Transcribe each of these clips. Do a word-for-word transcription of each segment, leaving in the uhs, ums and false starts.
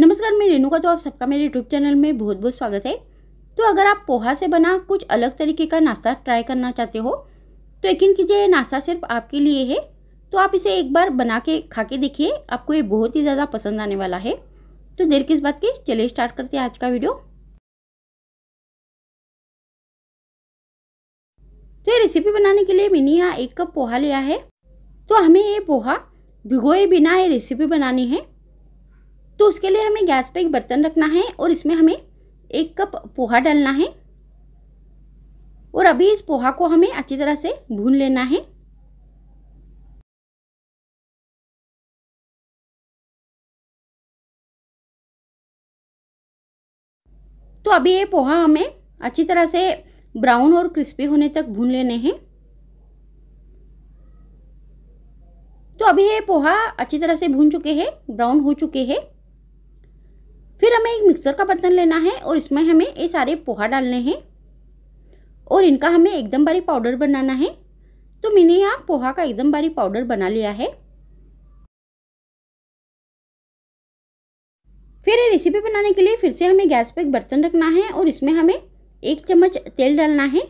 नमस्कार, मैं रेणुका। तो आप सबका मेरे यूट्यूब चैनल में बहुत बहुत स्वागत है। तो अगर आप पोहा से बना कुछ अलग तरीके का नाश्ता ट्राई करना चाहते हो तो यकीन कीजिए नाश्ता सिर्फ आपके लिए है। तो आप इसे एक बार बना के खा के देखिए, आपको ये बहुत ही ज़्यादा पसंद आने वाला है। तो देर किस बात की, चलिए स्टार्ट करते हैं आज का वीडियो। तो ये रेसिपी बनाने के लिए मैंने यहाँ एक कप पोहा लिया है। तो हमें ये पोहा भिगोए बिना ये रेसिपी बनानी है। तो उसके लिए हमें गैस पे एक बर्तन रखना है और इसमें हमें एक कप पोहा डालना है और अभी इस पोहा को हमें अच्छी तरह से भून लेना है। तो अभी ये पोहा हमें अच्छी तरह से ब्राउन और क्रिस्पी होने तक भून लेने हैं। तो अभी ये पोहा अच्छी तरह से भून चुके हैं, ब्राउन हो चुके हैं। फिर हमें एक मिक्सर का बर्तन लेना है और इसमें हमें ये सारे पोहा डालने हैं और इनका हमें एकदम बारीक पाउडर बनाना है। तो मैंने यहाँ पोहा का एकदम बारीक पाउडर बना लिया है। फिर ये रेसिपी बनाने के लिए फिर से हमें गैस पे एक बर्तन रखना है और इसमें हमें एक चम्मच तेल डालना है।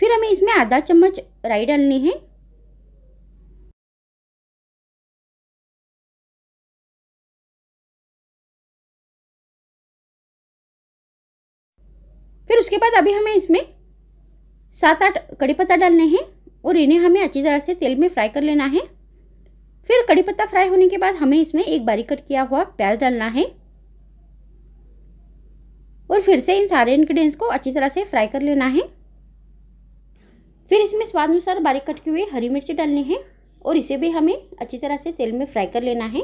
फिर हमें इसमें आधा चम्मच राई डालनी है। फिर उसके बाद अभी हमें इसमें सात आठ कड़ी पत्ता डालने हैं और इन्हें हमें अच्छी तरह से तेल में फ्राई कर लेना है। फिर कड़ी पत्ता फ्राई होने के बाद हमें इसमें एक बारीक कट किया हुआ प्याज डालना है और फिर से इन सारे इंग्रेडिएंट्स को अच्छी तरह से फ्राई कर लेना है। फिर इसमें स्वाद अनुसार बारीक कट किए हुए हरी मिर्ची डालनी है और इसे भी हमें अच्छी तरह से तेल में फ्राई कर लेना है।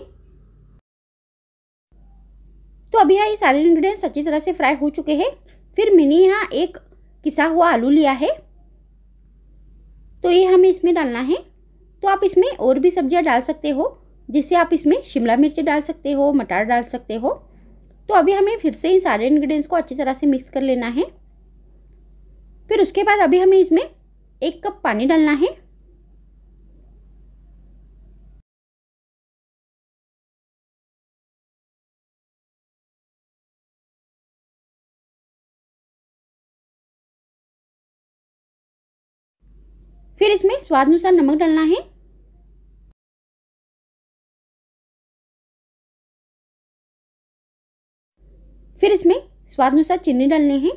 तो अभी ये सारे इंग्रेडिएंट्स अच्छी तरह से फ्राई हो चुके हैं। फिर मैंने यहाँ एक किसा हुआ आलू लिया है तो ये हमें इसमें डालना है। तो आप इसमें और भी सब्जियाँ डाल सकते हो, जैसे आप इसमें शिमला मिर्च डाल सकते हो, मटर डाल सकते हो। तो अभी हमें फिर से इन सारे इंग्रेडिएंट्स को अच्छी तरह से मिक्स कर लेना है। फिर उसके बाद अभी हमें इसमें एक कप पानी डालना है। फिर इसमें स्वाद अनुसार नमक डालना है। फिर इसमें स्वाद अनुसार चीनी डालनी है।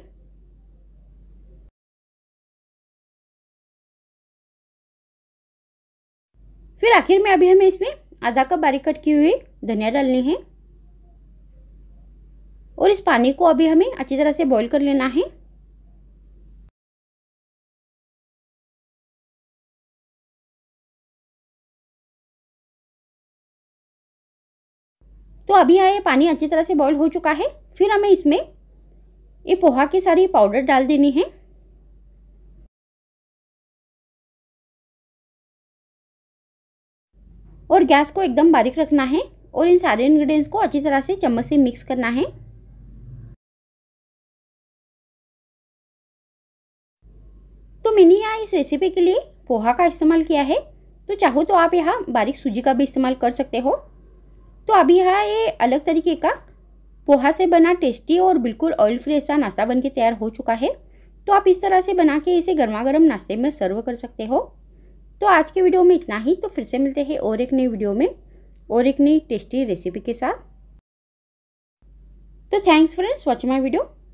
फिर आखिर में अभी हमें इसमें आधा कप बारीक कट किए हुए धनिया डालनी है और इस पानी को अभी हमें अच्छी तरह से बॉईल कर लेना है। तो अभी ये पानी अच्छी तरह से बॉईल हो चुका है। फिर हमें इसमें ये पोहा की सारी पाउडर डाल देनी है। और गैस को एकदम बारीक रखना है और इन सारे इंग्रेडिएंट्स को अच्छी तरह से चम्मच से मिक्स करना है। तो मैंने यहाँ इस रेसिपी के लिए पोहा का इस्तेमाल किया है। तो चाहो तो आप यहाँ बारीक सूजी का भी इस्तेमाल कर सकते हो। तो अभी हाँ ये अलग तरीके का पोहा से बना टेस्टी और बिल्कुल ऑयल फ्री ऐसा नाश्ता बनके तैयार हो चुका है। तो आप इस तरह से बना के इसे गर्मा गर्म नाश्ते में सर्व कर सकते हो। तो आज के वीडियो में इतना ही। तो फिर से मिलते हैं और एक नई वीडियो में और एक नई टेस्टी रेसिपी के साथ। तो thanks friends watching my video.